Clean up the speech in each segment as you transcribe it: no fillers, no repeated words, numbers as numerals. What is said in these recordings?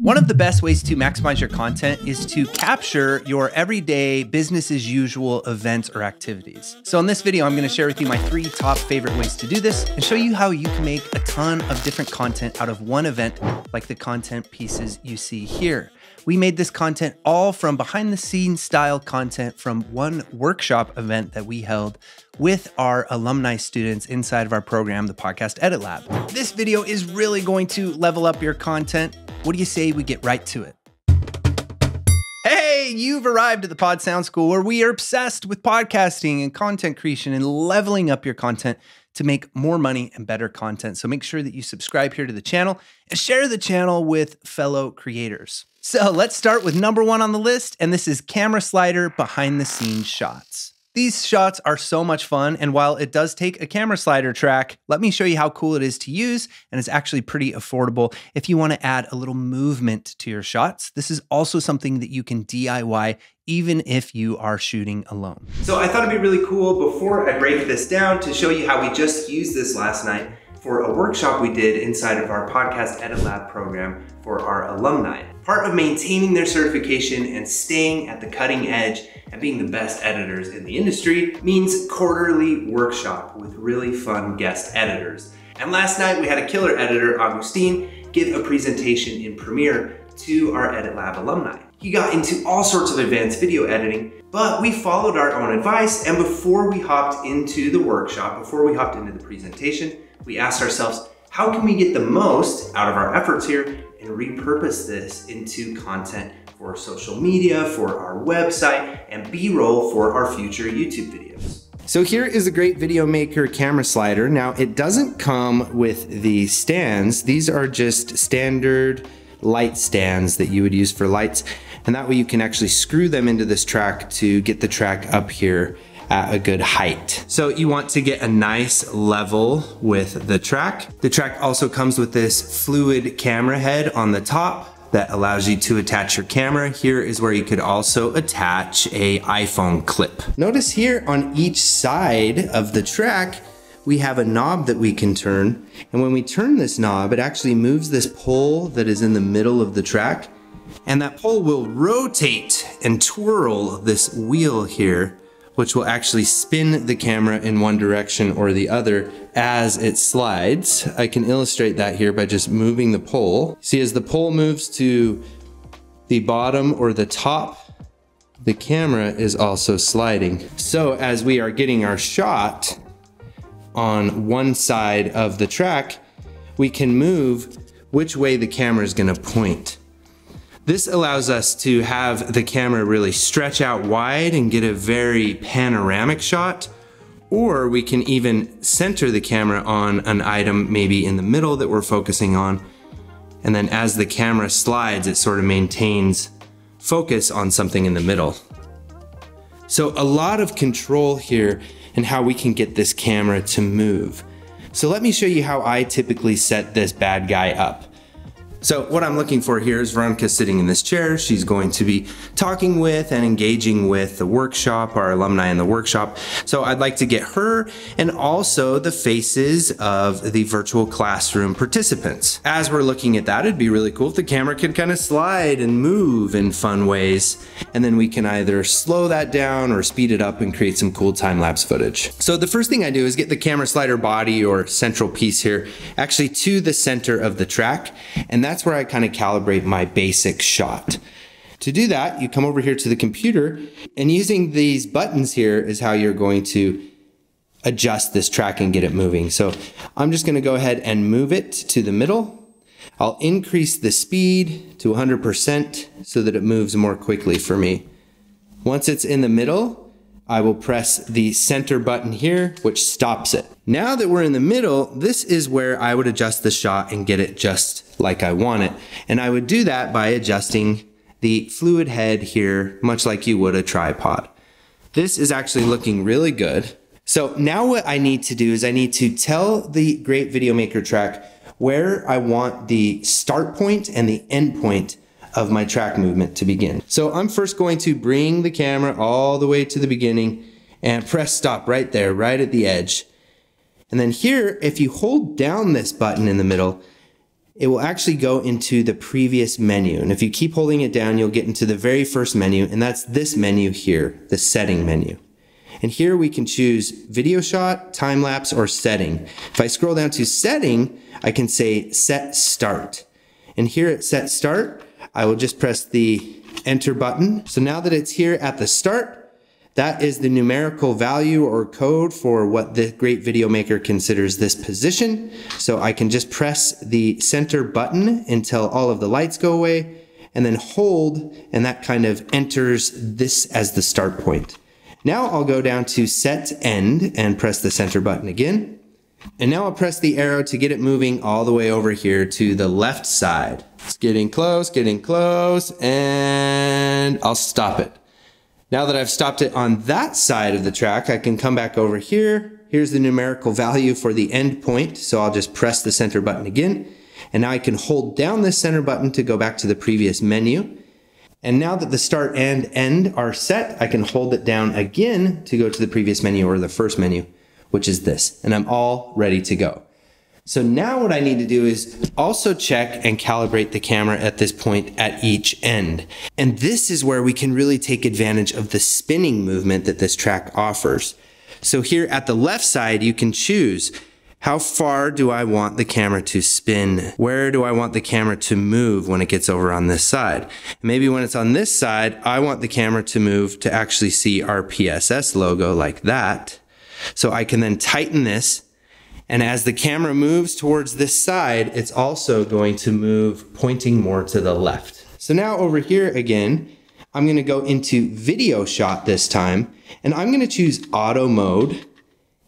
One of the best ways to maximize your content is to capture your everyday business as usual events or activities. So in this video, I'm going to share with you my 3 top favorite ways to do this and show you how you can make a ton of different content out of one event, like the content pieces you see here. We made this content all from behind the scenes style content from one workshop event that we held with our alumni students inside of our program, the Podcast Edit Lab. This video is really going to level up your content. What do you say we get right to it? Hey, you've arrived at the Pod Sound School, where we are obsessed with podcasting and content creation and leveling up your content to make more money and better content. So make sure that you subscribe here to the channel and share the channel with fellow creators. So let's start with number 1 on the list, and this is camera slider behind the scenes shots. These shots are so much fun, and while it does take a camera slider track, let me show you how cool it is to use, and it's actually pretty affordable if you want to add a little movement to your shots. This is also something that you can DIY even if you are shooting alone. So I thought it'd be really cool, before I break this down, to show you how we just used this last night for a workshop we did inside of our Podcast Edit Lab program for our alumni. Part of maintaining their certification and staying at the cutting edge and being the best editors in the industry means quarterly workshop with really fun guest editors. And last night we had a killer editor, Agustin, give a presentation in Premiere to our Edit Lab alumni. He got into all sorts of advanced video editing, but we followed our own advice, and before we hopped into the workshop, before we hopped into the presentation, we asked ourselves, how can we get the most out of our efforts here and repurpose this into content for social media, for our website, and B-roll for our future YouTube videos? So here is a Great Video Maker camera slider. Now, it doesn't come with the stands. These are just standard light stands that you would use for lights. And that way you can actually screw them into this track to get the track up here at a good height. So you want to get a nice level with the track. The track also comes with this fluid camera head on the top that allows you to attach your camera. Here is where you could also attach an iPhone clip. Notice here on each side of the track, we have a knob that we can turn. And when we turn this knob, it actually moves this pole that is in the middle of the track. And that pole will rotate and twirl this wheel here, which will actually spin the camera in one direction or the other as it slides. I can illustrate that here by just moving the pole. See, as the pole moves to the bottom or the top, the camera is also sliding. So as we are getting our shot on one side of the track, we can move which way the camera is gonna point. This allows us to have the camera really stretch out wide and get a very panoramic shot, or we can even center the camera on an item maybe in the middle that we're focusing on, and then as the camera slides, it sort of maintains focus on something in the middle. So a lot of control here in how we can get this camera to move. So let me show you how I typically set this bad guy up. So what I'm looking for here is Veronica sitting in this chair. She's going to be talking with and engaging with the workshop, our alumni in the workshop. So I'd like to get her and also the faces of the virtual classroom participants. As we're looking at that, it'd be really cool if the camera could kind of slide and move in fun ways. And then we can either slow that down or speed it up and create some cool time-lapse footage. So the first thing I do is get the camera slider body or central piece here actually to the center of the track. And that's where I kind of calibrate my basic shot. To do that, you come over here to the computer, and using these buttons here is how you're going to adjust this track and get it moving. So I'm just going to go ahead and move it to the middle. I'll increase the speed to 100% so that it moves more quickly for me. Once it's in the middle, I will press the center button here, which stops it. Now that we're in the middle, this is where I would adjust the shot and get it just like I want it. And I would do that by adjusting the fluid head here, much like you would a tripod. This is actually looking really good. So now what I need to do is I need to tell the Great Video Maker track where I want the start point and the end point of my track movement to begin. So I'm first going to bring the camera all the way to the beginning and press stop right there, right at the edge. And then here, if you hold down this button in the middle, it will actually go into the previous menu. And if you keep holding it down, you'll get into the very first menu, and that's this menu here, the setting menu. And here we can choose video shot, time lapse, or setting. If I scroll down to setting, I can say set start. And here at set start, I will just press the enter button. So now that it's here at the start, that is the numerical value or code for what the Great Video Maker considers this position. So I can just press the center button until all of the lights go away and then hold, and that kind of enters this as the start point. Now I'll go down to set end and press the center button again. And now I'll press the arrow to get it moving all the way over here to the left side. It's getting close, and I'll stop it. Now that I've stopped it on that side of the track, I can come back over here. Here's the numerical value for the end point, so I'll just press the center button again. And now I can hold down this center button to go back to the previous menu. And now that the start and end are set, I can hold it down again to go to the previous menu or the first menu, which is this. And I'm all ready to go. So now what I need to do is also check and calibrate the camera at this point at each end. And this is where we can really take advantage of the spinning movement that this track offers. So here at the left side, you can choose how far do I want the camera to spin? Where do I want the camera to move when it gets over on this side? Maybe when it's on this side, I want the camera to move to actually see our PSS logo like that. So I can then tighten this. And as the camera moves towards this side, it's also going to move pointing more to the left. So now over here again, I'm gonna go into video shot this time, and I'm gonna choose auto mode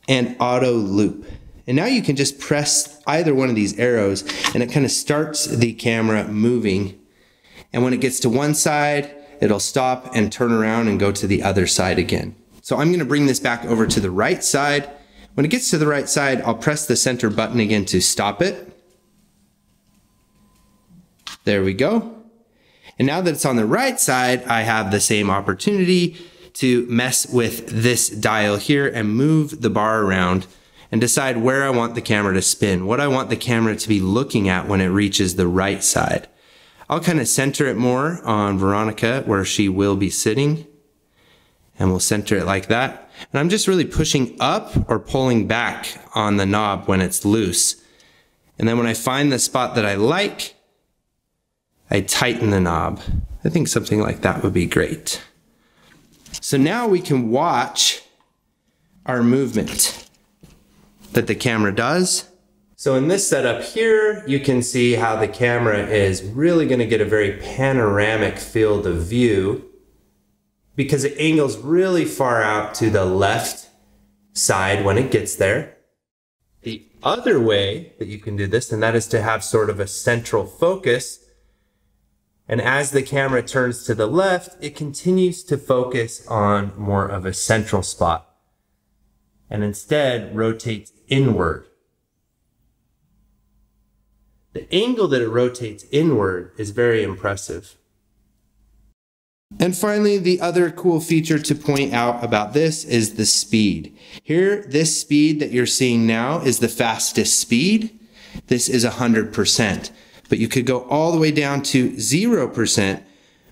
and auto loop. And now you can just press either one of these arrows and it kind of starts the camera moving. And when it gets to one side, it'll stop and turn around and go to the other side again. So I'm gonna bring this back over to the right side. When it gets to the right side, I'll press the center button again to stop it. There we go. And now that it's on the right side, I have the same opportunity to mess with this dial here and move the bar around and decide where I want the camera to spin, what I want the camera to be looking at when it reaches the right side. I'll kind of center it more on Veronica where she will be sitting. And we'll center it like that. And I'm just really pushing up or pulling back on the knob when it's loose. And then when I find the spot that I like, I tighten the knob. I think something like that would be great. So now we can watch our movement that the camera does. So in this setup here, you can see how the camera is really going to get a very panoramic field of view, because it angles really far out to the left side when it gets there. The other way that you can do this, and that is to have sort of a central focus. And as the camera turns to the left, it continues to focus on more of a central spot and instead rotates inward. The angle that it rotates inward is very impressive. And finally, the other cool feature to point out about this is the speed. Here, this speed that you're seeing now is the fastest speed. This is 100%, but you could go all the way down to 0%,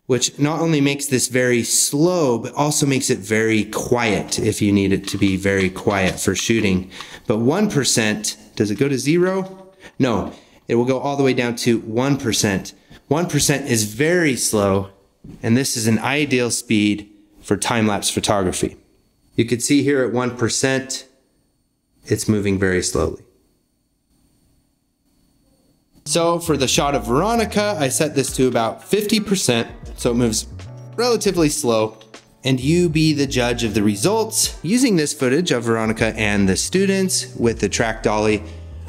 which not only makes this very slow, but also makes it very quiet if you need it to be very quiet for shooting. But 1%, does it go to 0? No, it will go all the way down to 1%. 1% is very slow. And this is an ideal speed for time-lapse photography. You can see here at 1%, it's moving very slowly. So for the shot of Veronica, I set this to about 50%, so it moves relatively slow. And you be the judge of the results. Using this footage of Veronica and the students with the track dolly,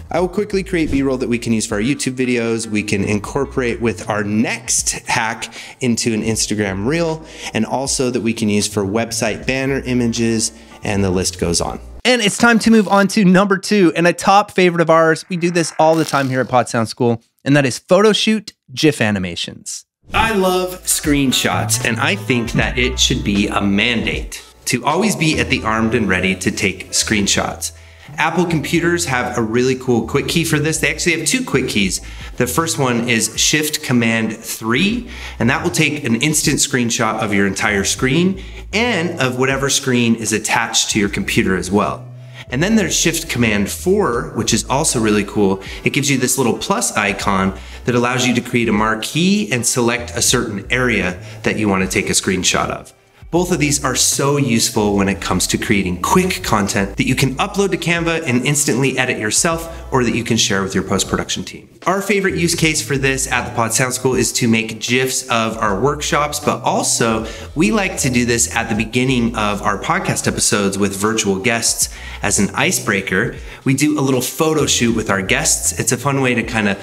I will quickly create B-roll that we can use for our YouTube videos. We can incorporate with our next hack into an Instagram reel, and also that we can use for website banner images, and the list goes on. And it's time to move on to number 2 and a top favorite of ours. We do this all the time here at Pod Sound School, and that is photo shoot GIF animations. I love screenshots, and I think that it should be a mandate to always be at the armed and ready to take screenshots. Apple computers have a really cool quick key for this. They actually have two quick keys. The first one is Shift Command 3, and that will take an instant screenshot of your entire screen and of whatever screen is attached to your computer as well. And then there's Shift Command 4, which is also really cool. It gives you this little plus icon that allows you to create a marquee and select a certain area that you want to take a screenshot of. Both of these are so useful when it comes to creating quick content that you can upload to Canva and instantly edit yourself, or that you can share with your post-production team. Our favorite use case for this at the Pod Sound School is to make GIFs of our workshops, but also we like to do this at the beginning of our podcast episodes with virtual guests as an icebreaker. We do a little photo shoot with our guests. It's a fun way to kind of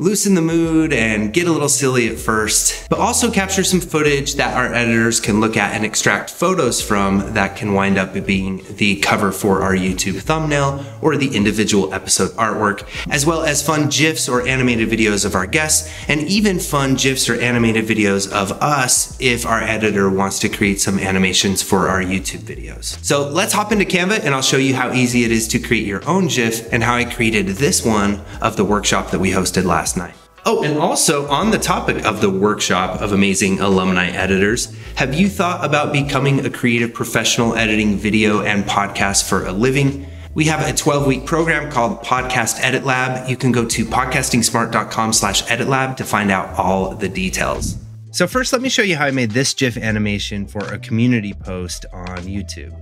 loosen the mood and get a little silly at first, but also capture some footage that our editors can look at and extract photos from that can wind up being the cover for our YouTube thumbnail or the individual episode artwork, as well as fun GIFs or animated videos of our guests, and even fun GIFs or animated videos of us if our editor wants to create some animations for our YouTube videos. So let's hop into Canva and I'll show you how easy it is to create your own GIF and how I created this one of the workshop that we hosted last night. Oh, and also on the topic of the workshop of amazing alumni editors, have you thought about becoming a creative professional editing video and podcasts for a living? We have a 12-week program called Podcast Edit Lab. You can go to podcastingsmart.com/editlab to find out all the details. So first, let me show you how I made this GIF animation for a community post on YouTube.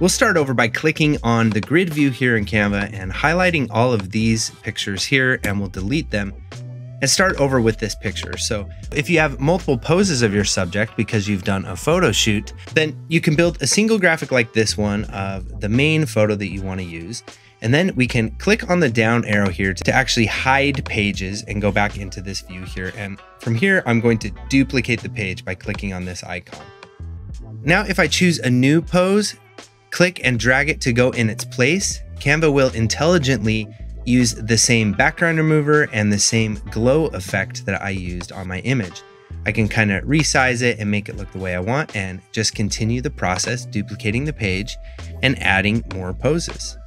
We'll start over by clicking on the grid view here in Canva and highlighting all of these pictures here, and we'll delete them and start over with this picture. So if you have multiple poses of your subject because you've done a photo shoot, then you can build a single graphic like this one of the main photo that you want to use. And then we can click on the down arrow here to actually hide pages and go back into this view here. And from here, I'm going to duplicate the page by clicking on this icon. Now, if I choose a new pose, click and drag it to go in its place, Canva will intelligently use the same background remover and the same glow effect that I used on my image. I can kind of resize it and make it look the way I want and just continue the process, duplicating the page and adding more poses.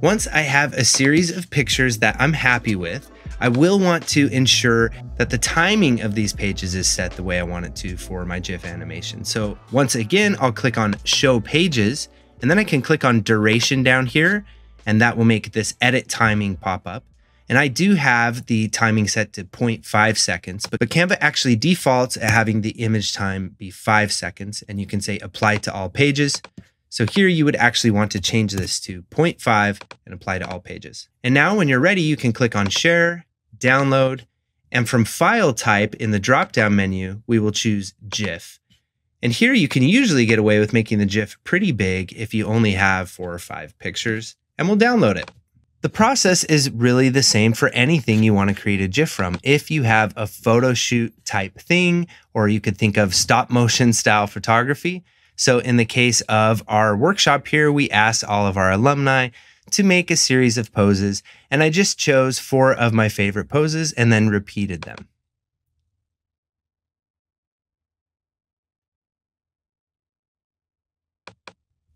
Once I have a series of pictures that I'm happy with, I will want to ensure that the timing of these pages is set the way I want it to for my GIF animation. So once again, I'll click on Show Pages, and then I can click on Duration down here, and that will make this Edit Timing pop up. And I do have the timing set to 0.5 seconds, but Canva actually defaults at having the image time be 5 seconds, and you can say Apply to all pages. So here you would actually want to change this to 0.5 and apply to all pages. And now when you're ready, you can click on Share, Download, and from File Type in the drop-down menu, we will choose GIF. And here you can usually get away with making the GIF pretty big if you only have 4 or 5 pictures, and we'll download it. The process is really the same for anything you want to create a GIF from. If you have a photo shoot type thing, or you could think of stop motion style photography. So in the case of our workshop here, we asked all of our alumni to make a series of poses, and I just chose 4 of my favorite poses and then repeated them.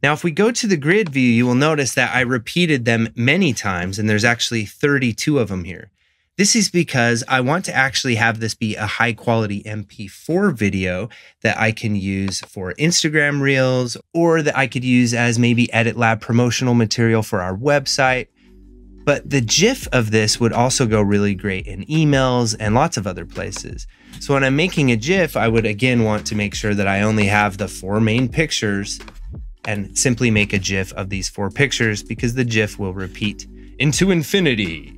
Now, if we go to the grid view, you will notice that I repeated them many times, and there's actually 32 of them here. This is because I want to actually have this be a high quality MP4 video that I can use for Instagram Reels, or that I could use as maybe Edit Lab promotional material for our website. But the GIF of this would also go really great in emails and lots of other places. So when I'm making a GIF, I would again want to make sure that I only have the 4 main pictures and simply make a GIF of these 4 pictures, because the GIF will repeat into infinity.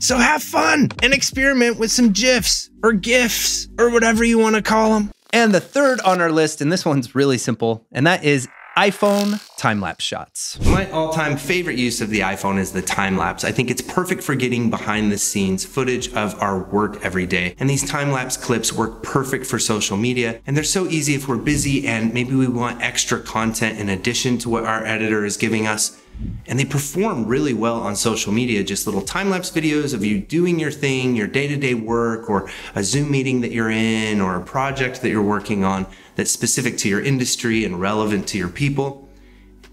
So have fun and experiment with some GIFs or GIFs or whatever you want to call them. And the third on our list, and this one's really simple, and that is iPhone time-lapse shots. My all-time favorite use of the iPhone is the time-lapse. I think it's perfect for getting behind-the-scenes footage of our work every day. And these time-lapse clips work perfect for social media, and they're so easy if we're busy and maybe we want extra content in addition to what our editor is giving us. And they perform really well on social media, just little time-lapse videos of you doing your thing, your day-to-day work, or a Zoom meeting that you're in, or a project that you're working on that's specific to your industry and relevant to your people.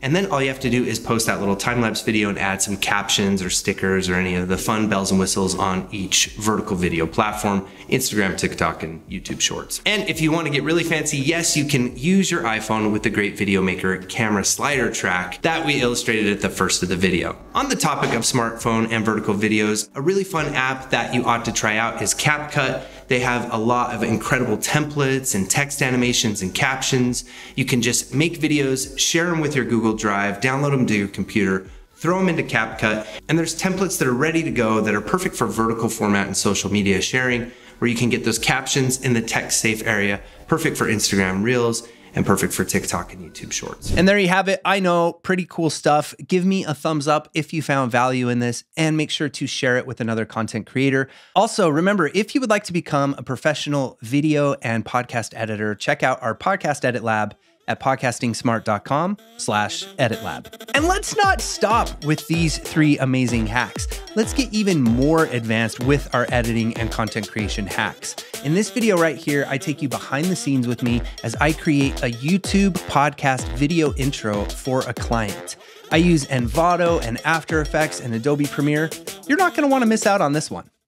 And then all you have to do is post that little time-lapse video and add some captions or stickers or any of the fun bells and whistles on each vertical video platform, Instagram, TikTok, and YouTube Shorts. And if you want to get really fancy, yes, you can use your iPhone with the Great Video Maker camera slider track that we illustrated at the first of the video. On the topic of smartphone and vertical videos, a really fun app that you ought to try out is CapCut. They have a lot of incredible templates and text animations and captions. You can just make videos, share them with your Google Drive, download them to your computer, throw them into CapCut, and there's templates that are ready to go that are perfect for vertical format and social media sharing, where you can get those captions in the text safe area, perfect for Instagram Reels, and perfect for TikTok and YouTube Shorts. And there you have it. I know, pretty cool stuff. Give me a thumbs up if you found value in this, and make sure to share it with another content creator. Also, remember, if you would like to become a professional video and podcast editor, check out our Podcast Edit Lab at podcastingsmart.com/edit lab. And let's not stop with these three amazing hacks. Let's get even more advanced with our editing and content creation hacks. In this video right here, I take you behind the scenes with me as I create a YouTube podcast video intro for a client. I use Envato and After Effects and Adobe Premiere. You're not gonna wanna miss out on this one.